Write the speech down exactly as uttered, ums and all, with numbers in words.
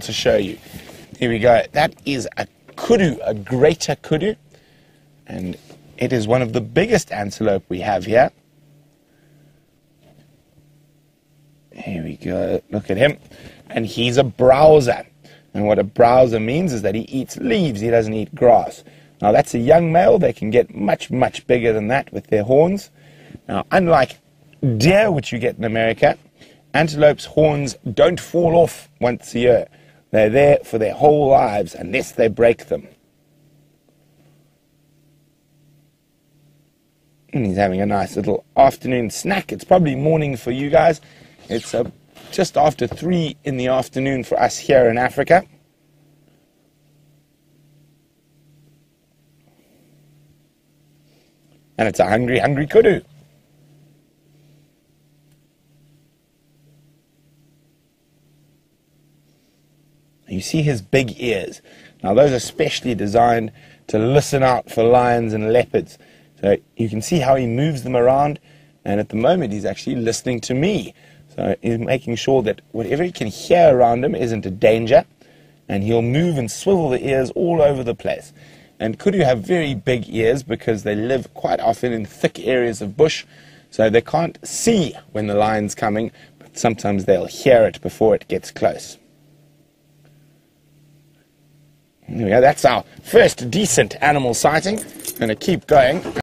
to show you. Here we go. That is a kudu, a greater kudu, and it is one of the biggest antelope we have here. Here we go. Look at him. And he's a browser. And what a browser means is that he eats leaves. He doesn't eat grass. Now, that's a young male. They can get much, much bigger than that with their horns. Now, unlike deer, which you get in America, antelopes' horns don't fall off once a year. They're there for their whole lives unless they break them. And he's having a nice little afternoon snack. It's probably morning for you guys. It's uh, just after three in the afternoon for us here in Africa. And it's a hungry, hungry kudu. You see his big ears. Now, those are specially designed to listen out for lions and leopards. So you can see how he moves them around. And at the moment, he's actually listening to me. So he's making sure that whatever he can hear around him isn't a danger. And he'll move and swivel the ears all over the place. And kudu have very big ears because they live quite often in thick areas of bush. So they can't see when the lion's coming, but sometimes they'll hear it before it gets close. There we go. That's our first decent animal sighting. Going to keep going.